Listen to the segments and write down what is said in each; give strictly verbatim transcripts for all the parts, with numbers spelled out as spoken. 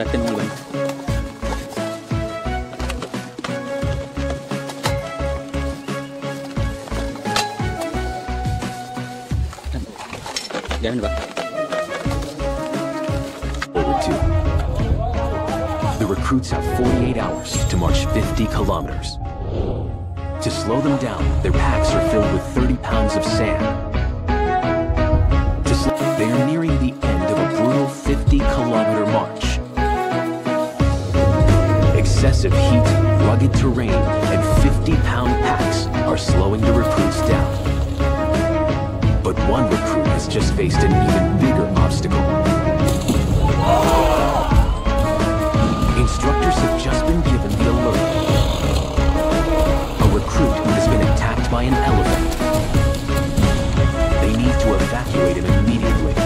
रखते हैं भाई। Over to. The recruits have forty-eight hours to march fifty kilometers. To slow them down, their packs are filled with thirty pounds of sand. To slow, they are nearing the end of a brutal fifty kilometer march. Excessive heat, rugged terrain, and fifty pound packs are slowing the recruits down. But one recruit has just faced an even bigger obstacle. Instructors have just been given the alert. A recruit has been attacked by an elephant. They need to evacuate him immediately.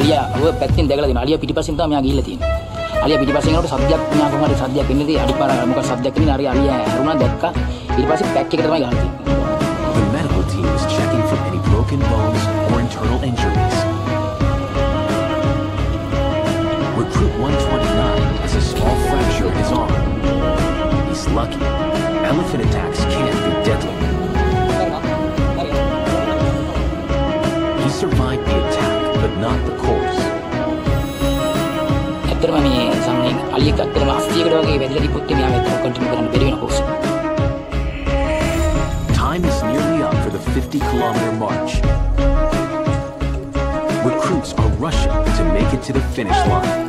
Alia, we have been digging. Alia, fifty percent of them are guilty. Alia piti pasing orang sabjak punya aku hari sabjak ini tu adik para muka sabjak ini nari alia rumah dekka ini pasi pack kita macam ganti. The medical team is checking for any broken bones or internal injuries. Recruit one twenty-nine has a small fracture in his arm. He's lucky. Elephant attacks can't be deadly. He survived the attack, but not the course. Time is nearly up for the fifty kilometer march. Recruits are rushing to make it to the finish line.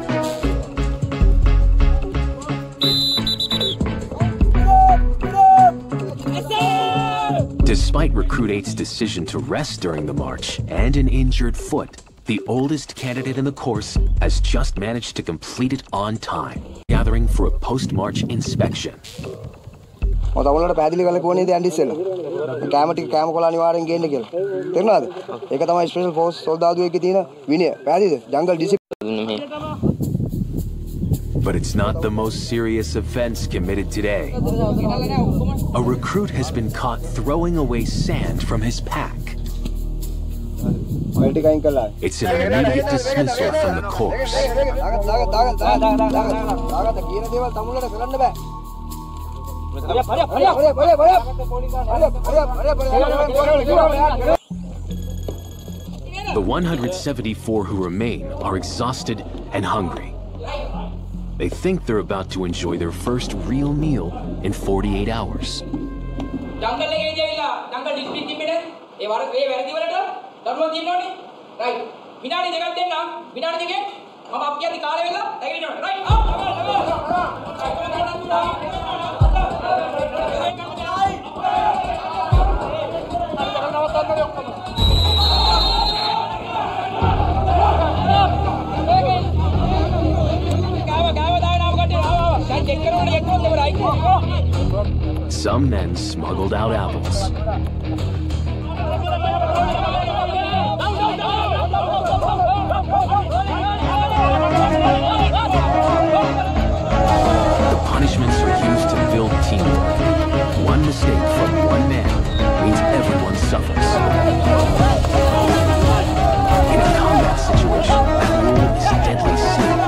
Despite Recruit eight's decision to rest during the march and an injured foot, the oldest candidate in the course has just managed to complete it on time, gathering for a post-march inspection. But it's not the most serious offense committed today. A recruit has been caught throwing away sand from his pack. It's an immediate dismissal from the corps. The one hundred seventy-four who remain are exhausted and hungry. They think they're about to enjoy their first real meal in forty-eight hours. Some men smuggled out apples. The punishments are used to build teamwork. One mistake from one man means everyone suffers. In a combat situation, that rule is deadly serious.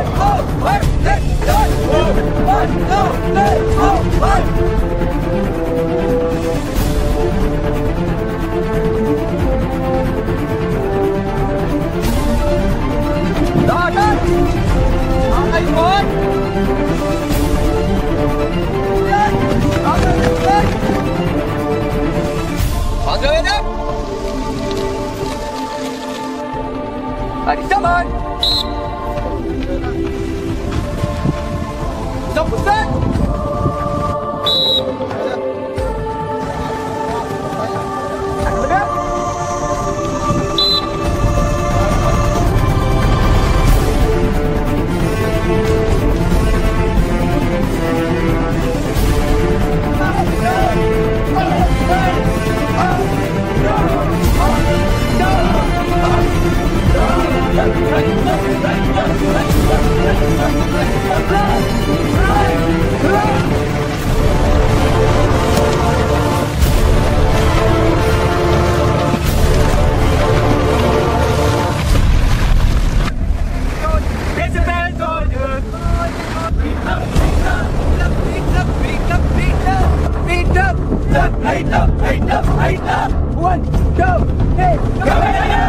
Right up, one, go, hey, go, hey, go!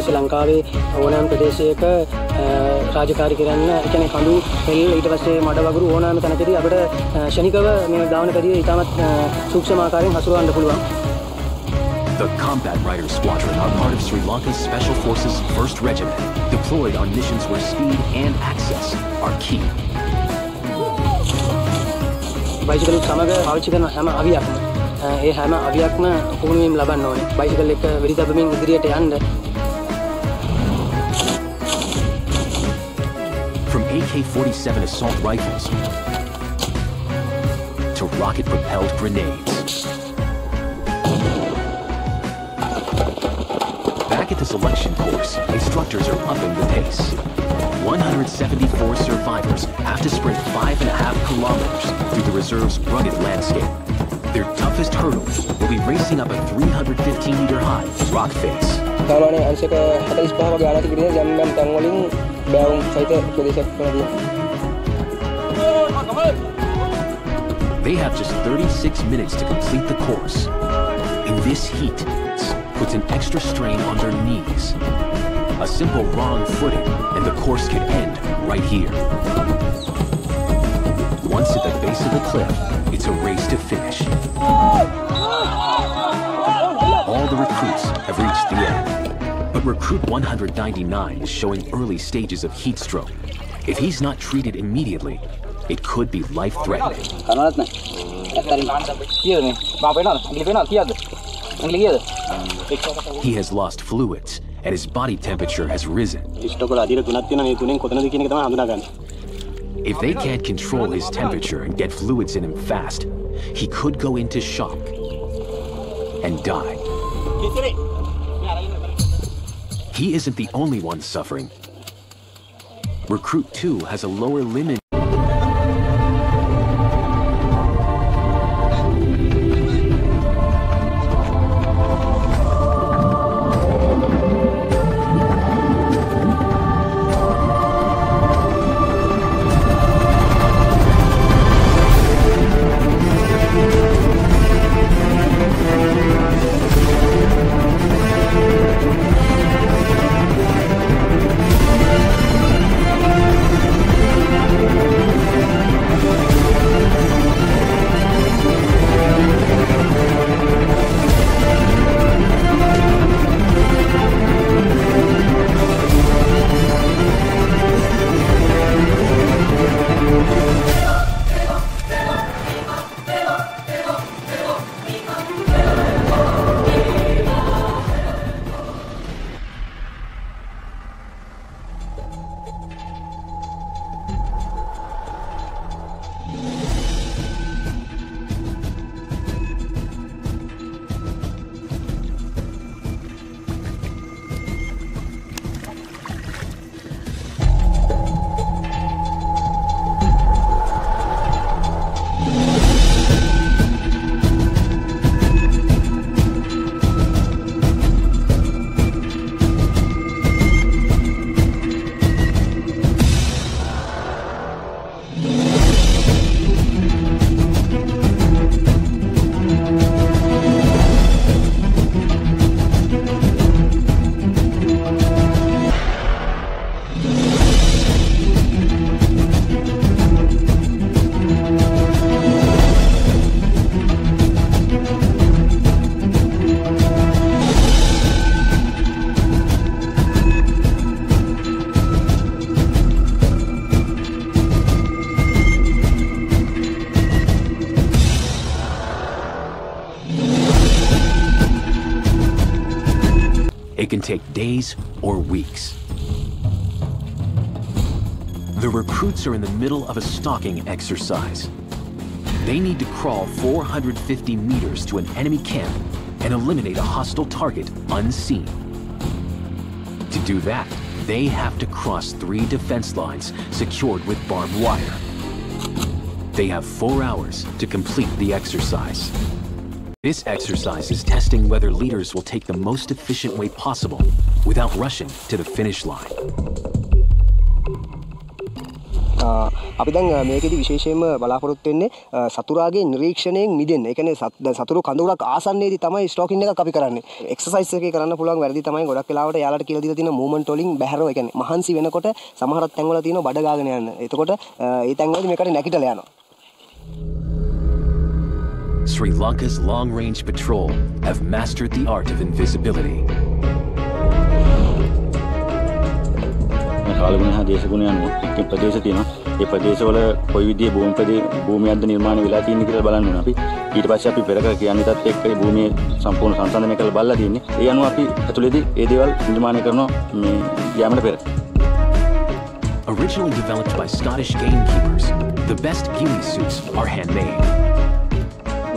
Sri Lanka we ඕනෑම ප්‍රදේශයක රාජකාරී කරන්න ඒ කියන්නේ කඳු තෙල් ඊට පස්සේ මඩ වගුරු ඕනෑම තැනකදී අපිට ශනිකව මේ ධාවන පරිදි ඉතාමත් සූක්ෂම ආකාරයෙන් හසුරවන්න පුළුවන්. The Combat Rider Squadron are part of Sri Lanka's Special Forces first Regiment, deployed on missions where speed and access are key. Bicycle සමග පාවිච්චි කරන හැම අවියක්ම ඒ හැම අවියක්ම පුහුණුවීම් ලබන්න ඕනේ. බයිසිකල් එක වෙඩි තබමින් ඉදිරියට යන්න. A K forty-seven assault rifles to rocket-propelled grenades. Back at the selection course, instructors are upping the pace. one hundred seventy-four survivors have to sprint five and a half kilometers through the reserve's rugged landscape. Their toughest hurdle will be racing up a three hundred fifteen meter high rock face. They have just thirty-six minutes to complete the course. In this heat, puts an extra strain on their knees. A simple wrong footing, and the course can end right here. Once at the base of the cliff, it's a race to finish. All the recruits have reached the end. But Recruit one ninety-nine is showing early stages of heat stroke. If he's not treated immediately, it could be life-threatening. He has lost fluids, and his body temperature has risen. If they can't control his temperature and get fluids in him fast, he could go into shock and die. He isn't the only one suffering. Recruit two has a lower limb. We'll be right back. It can take days or weeks. The recruits are in the middle of a stalking exercise. They need to crawl four hundred fifty meters to an enemy camp and eliminate a hostile target unseen. To do that, they have to cross three defense lines secured with barbed wire. They have four hours to complete the exercise. This exercise is testing whether leaders will take the most efficient way possible without rushing to the finish line. අපි දැන් මේකෙදි විශේෂයෙන්ම බලාපොරොත්තු වෙන්නේ සතුරාගේ නිරීක්ෂණයෙන් මිදෙන්න. ඒ කියන්නේ සතුරු කඳුරක් ආසන්නයේදී තමයි ස්ටෝකින් එකක් අපි කරන්නේ. එක්සර්සයිස් එකේ කරන්න පුළුවන් වැඩි තමයි ගොඩක් වෙලාවට යාලට කියලා දීලා තියෙන මූවමන්ට් වලින් බැහැරව. ඒ කියන්නේ මහන්සි වෙනකොට සමහර තැන් වල තියෙන බඩ ගාගෙන යන. එතකොට ඒ තැන් වලදී මේකට නැකිටලා යනවා. Sri Lanka's long-range patrol have mastered the art of invisibility. කාලගුණහ දේශගුණ යන එක්ක ප්‍රදේශ තියෙනවා ඒ ප්‍රදේශවල කොයි විදිහේ භූමි ප්‍රදේ භූමියක්ද නිර්මාණය වෙලා තියෙන්නේ කියලා බලන්න ඕන අපි ඊට පස්සේ අපි පෙරක කියන්නේ තාත් එක්ක මේ භූමියේ සම්පූර්ණ සංසන්දනය කරලා බලලා තියෙන්නේ ඒ අනුව අපි අතුලේදී මේ දේවල් නිර්මාණය කරනවා මේ යාමන පෙර Originally developed by Scottish gamekeepers the best ghillie suits are handmade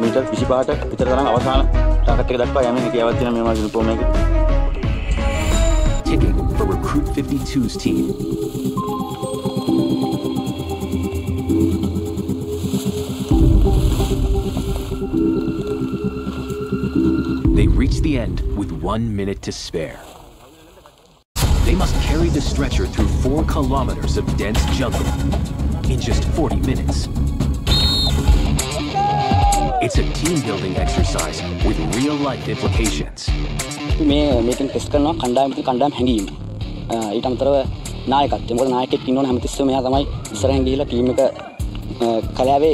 metre විසිපහට විතර තරම් අවසාන ටාගට් එක දක්වා යන්නේ කියවත් තියෙන මේ මාගේ ෆෝම් එකේ for Recruit fifty-two's team. They reach the end with one minute to spare. They must carry the stretcher through four kilometers of dense jungle in just forty minutes. It's a team-building exercise with real-life implications. මේ මේකෙන් test කරනවා කණ්ඩායම කණ්ඩායම හැංගීම. ඊට අමතරව නායකත්වය. මොකද නායකයෙක් ඉන්නවනේ හැමතිස්සෙම එයා තමයි ඉස්සරහින් ගිහිලා ටීම් එක කලාවේ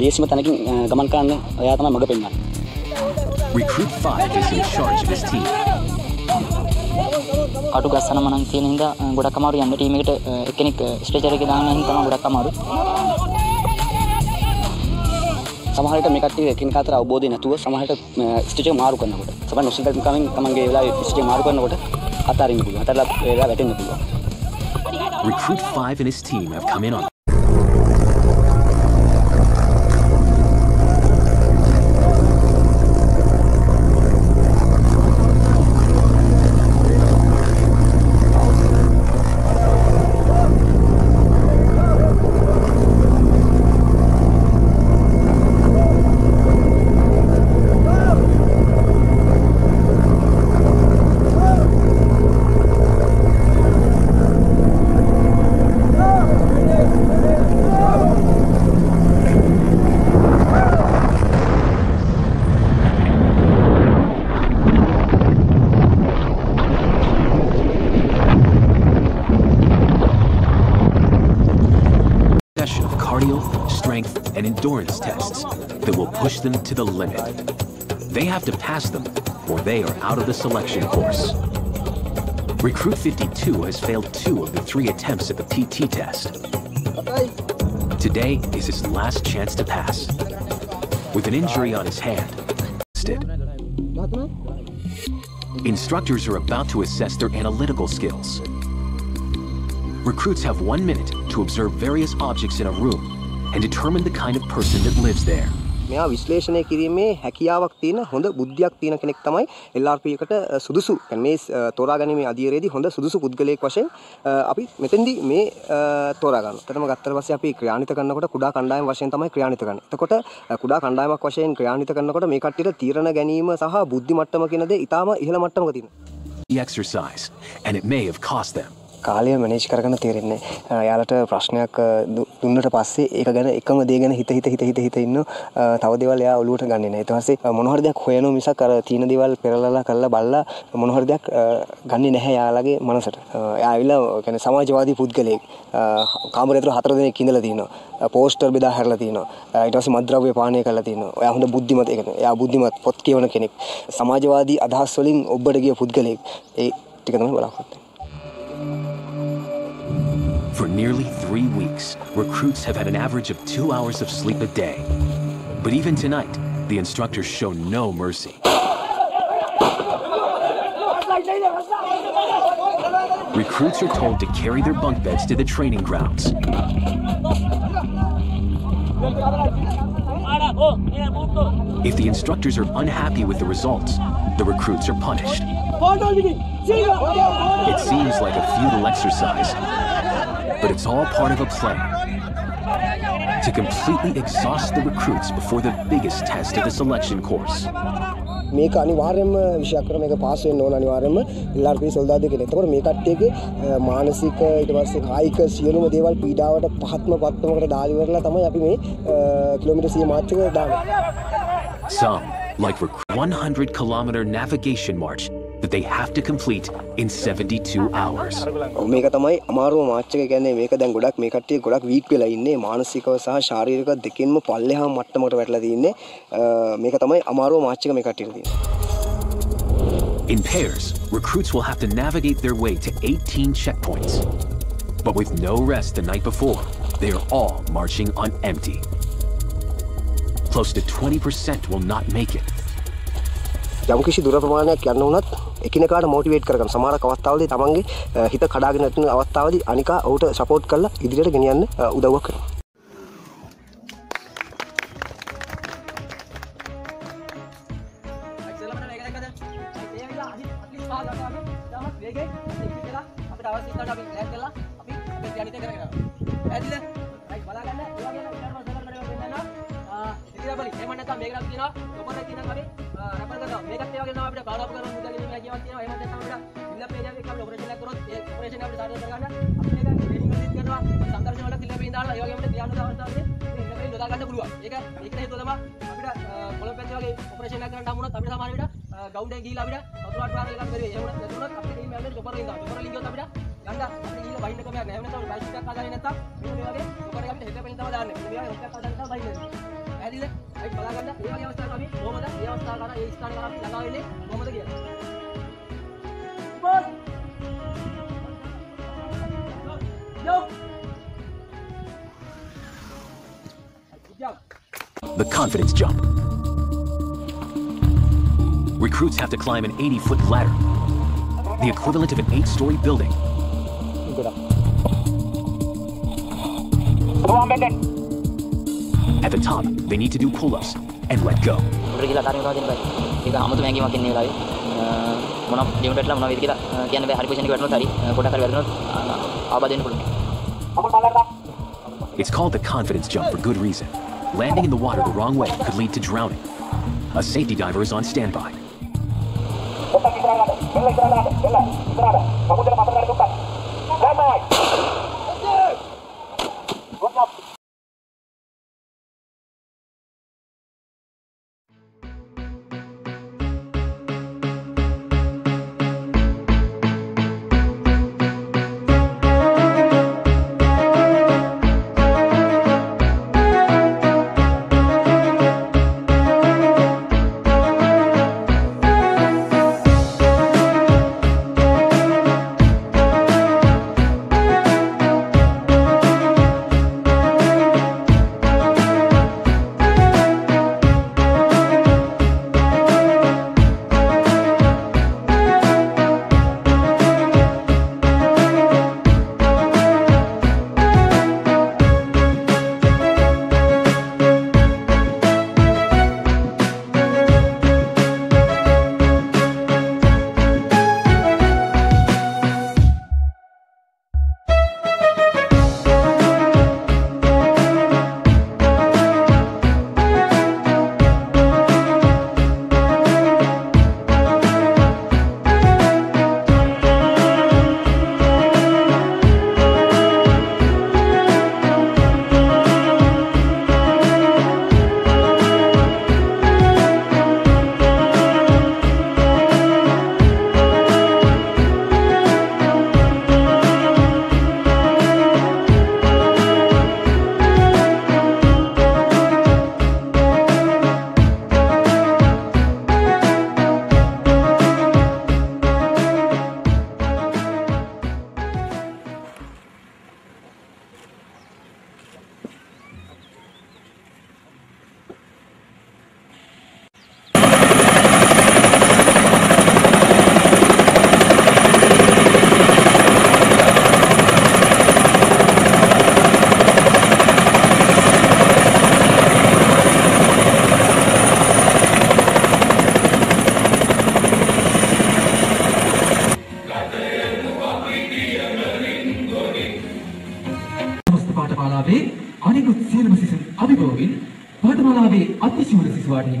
ලේසිම තැනකින් ගමන් කරන්න එයා තමයි මඟ පෙන්වන්නේ. Recruit five is in charge of his team. අඩු ගස්සනම නම් තියෙන හින්දා ගොඩක් අමාරු යන්න ටීම් එකට එක්කෙනෙක් ස්ට්‍රෙචර් එකේ දාන්න නම් තමයි ගොඩක් අමාරු. සමහරට මේ කට්ටිය එකිනෙක අතර අවබෝධය නැතුව සමහරට ස්ටිච් එක මාරු කරනකොට සමහර නොසිතන කමින් තමන්ගේ වෙලාවේ ස්ටිච් එක මාරු කරනකොට අතාරින්න පුළුවන්. අතලා ඒලා වැටෙන්න පුළුවන්. Recruit five and his team have come in on strength, and endurance tests that will push them to the limit. They have to pass them, or they are out of the selection course. Recruit fifty-two has failed two of the three attempts at the P T test. Today is his last chance to pass. With an injury on his hand, instructors are about to assess their analytical skills. Recruits have one minute to observe various objects in a room and determine the kind of person that lives there. මෙයා විශ්ලේෂණය කිරීමේ හැකියාවක් තියෙන හොඳ බුද්ධියක් තියෙන කෙනෙක් තමයි L R P එකට සුදුසු. මේ තෝරා ගැනීමේ අධීරයේදී හොඳ සුදුසු පුද්ගලයෙක් වශයෙන් අපි මෙතෙන්දී මේ තෝරා ගන්නවා. එතනම ගත්තට පස්සේ අපි ක්‍රියාන්විත කරනකොට කුඩා කණ්ඩායම් වශයෙන් තමයි ක්‍රියාන්විත කරන්නේ. එතකොට කුඩා කණ්ඩායමක් වශයෙන් ක්‍රියාන්විත කරනකොට මේ කට්ටියට තීරණ ගැනීම සහ බුද්ධි මට්ටම කියන දේ ඊටාම ඉහළ මට්ටමක තියෙනවා. The exercise and it may have cost them. කාලය මැනේජ් කරගන්න තේරෙන්නේ නැහැ. යාලට ප්‍රශ්නයක් දුන්නට පස්සේ ඒක ගැන එකම දේ ගැන හිත හිත හිත හිත හිත ඉන්න තව දේවල් එයා ඔලුවට ගන්නෙ නැහැ. ඊට පස්සේ මොන හරි දෙයක් හොයනවා මිසක් අර තියෙන දේවල් පෙරලලා කරලා බලලා මොන හරි දෙයක් ගන්නෙ නැහැ යාලගේ මනසට. එයා ඇවිල්ලා يعني සමාජවාදී පුද්ගලයෙක්. කාමරේ තුර හතර දෙනෙක් ඉඳලා තිනවා. පෝස්ටර් බෙදා හැරලා තිනවා. ඊට පස්සේ මද්ද්‍රව්‍ය පානය කරලා තිනවා. එයා හොඳ බුද්ධිමත් ඒ කියන්නේ එයා බුද්ධිමත් පොත් කියවන කෙනෙක්. සමාජවාදී අදහස් වලින් ඔබට ගිය පුද්ගලයෙක්. ඒ ටික තමයි බලාපොරොත්තු වෙන්නේ. For nearly three weeks, recruits have had an average of two hours of sleep a day. But even tonight, the instructors show no mercy. Recruits are told to carry their bunk beds to the training grounds. If the instructors are unhappy with the results, the recruits are punished. It seems like a futile exercise, but it's all part of a plan to completely exhaust the recruits before the biggest test of the selection course. මේක අනිවාර්යයෙන්ම විෂයක්‍රමයක pass වෙන්න ඕන අනිවාර්යයෙන්ම එල්ආර් P සොල්දාදෙක් කෙනෙක්. ඒතකොට මේ කට්ටියගේ මානසික ඊට පස්සේ කායික සියලුම දේවල් පීඩාවට පහත්ම පත්තමකට දාලි වරලා තමයි අපි මේ කිලෝමීටර් සිය මාර්ච් එක දාන්නේ. Some, like one hundred kilometer navigation march that they have to complete in seventy-two hours. මේක තමයි අමාරුම මාර්ච් එක. කියන්නේ මේක දැන් ගොඩක් මේ කට්ටිය ගොඩක් වීක් වෙලා ඉන්නේ මානසිකව සහ ශාරීරිකව දෙකෙන්ම පල්ලෙහා මට්ටමකට වැටලා තින්නේ. මේක තමයි අමාරුම මාර්ච් එක මේ කට්ටියට තියෙන්නේ. In pairs, recruits will have to navigate their way to eighteen checkpoints. But with no rest the night before, they are all marching on empty. Close to twenty percent will not make it. යම්කිසි දුර ප්‍රමාණයක් යන්න උනත් එකිනෙකාට motivate කරගන්න. සමහර අවස්ථාවලදී තමන්ගේ හිත කඩාගෙන තියෙන අවස්ථාවලදී අනිකා ඔහුට සපෝට් කරලා ඉදිරියට ගෙනියන්න උදව්වක් කරනවා. The confidence jump. Recruits have to climb an eighty foot ladder, the equivalent of an eight story building. At the top, they need to do pull-ups and let go. It's called the confidence jump for good reason. Landing in the water the wrong way could lead to drowning. A safety diver is on standby. what he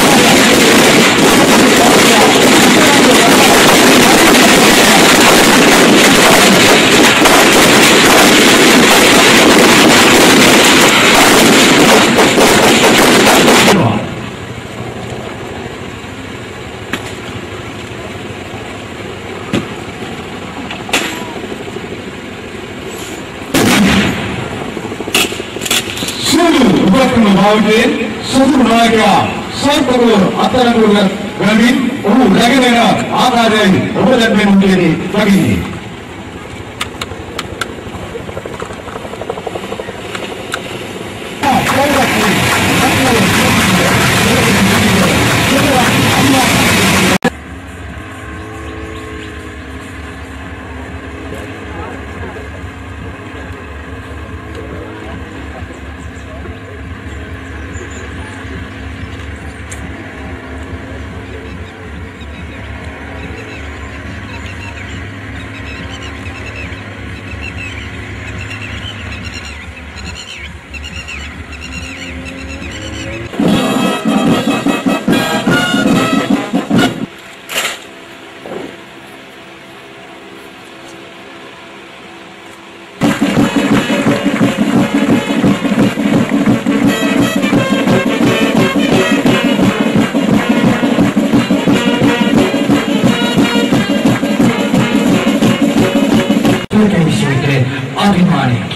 Anganwadi.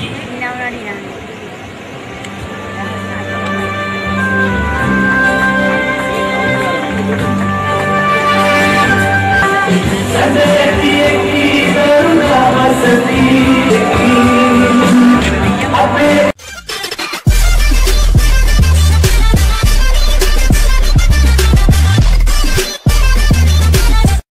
Thank you.